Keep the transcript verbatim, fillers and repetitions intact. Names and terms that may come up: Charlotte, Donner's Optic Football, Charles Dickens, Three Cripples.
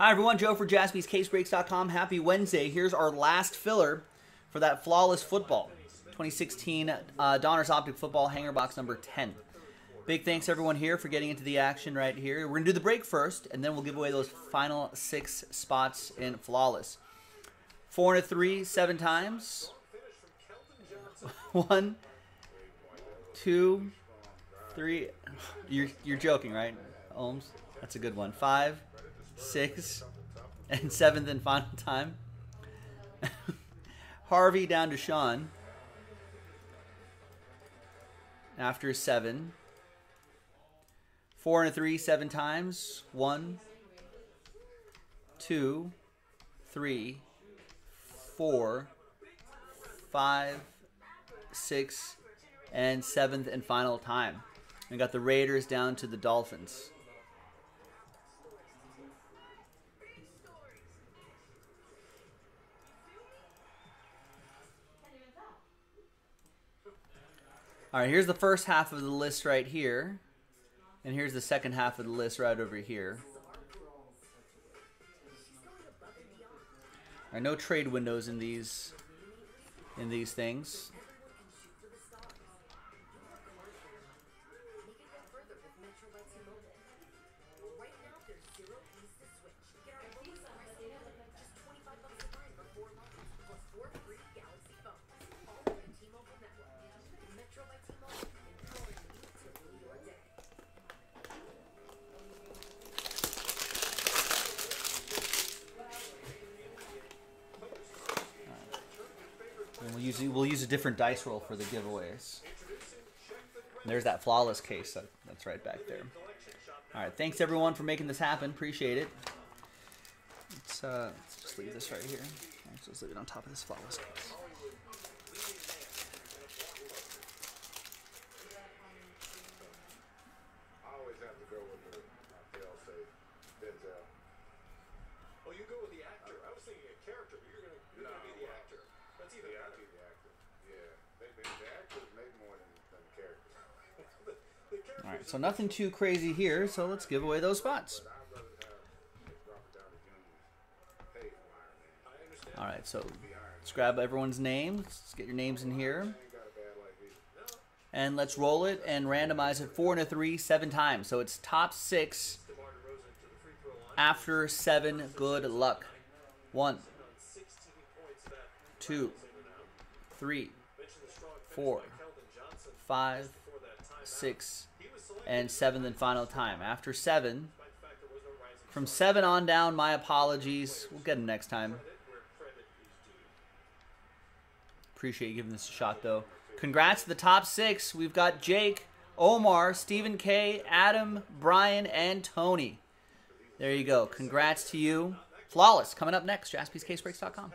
Hi everyone, Joe for Jaspy's Case Breaks dot com. Happy Wednesday. Here's our last filler for that flawless football, twenty sixteen uh, Donner's Optic Football hanger box number ten. Big thanks everyone here for getting into the action right here. We're going to do the break first, and then we'll give away those final six spots in flawless. Four and a three, seven times. One, two, three. You're, you're joking, right, Ohms? That's a good one. Five, six, and seventh and final time. Harvey down to Sean. After seven. Four and a three, seven times. One, two, three, four, five, six, and seventh and final time. We got the Raiders down to the Dolphins. All right, here's the first half of the list right here. And here's the second half of the list right over here. All right, no trade windows in these in these things. We'll use, we'll use a different dice roll for the giveaways. And there's that flawless case. That, that's right back there. All right. Thanks, everyone, for making this happen. Appreciate it. Let's, uh, let's just leave this right here. All right, so let's leave it on top of this flawless case. Oh, you go with the actor. I was thinking a character, but you're going to be the actor. That's either yeah, actor. The actor. Yeah, they, they, the actor made more than, than the character. the, the character. All right, so nothing too crazy here, so let's give away those spots. All right, so let's grab everyone's name. Let's get your names in here. And let's roll it and randomize it four and a three, seven times. So it's top six after seven. Good luck. One, two, three, four, five, six, and seventh and final time. After seven, from seven on down, my apologies. We'll get them next time. Appreciate you giving this a shot, though. Congrats to the top six. We've got Jake, Omar, Stephen K, Adam, Brian, and Tony. There you go. Congrats to you. Flawless coming up next. Jaspys Case Breaks dot com.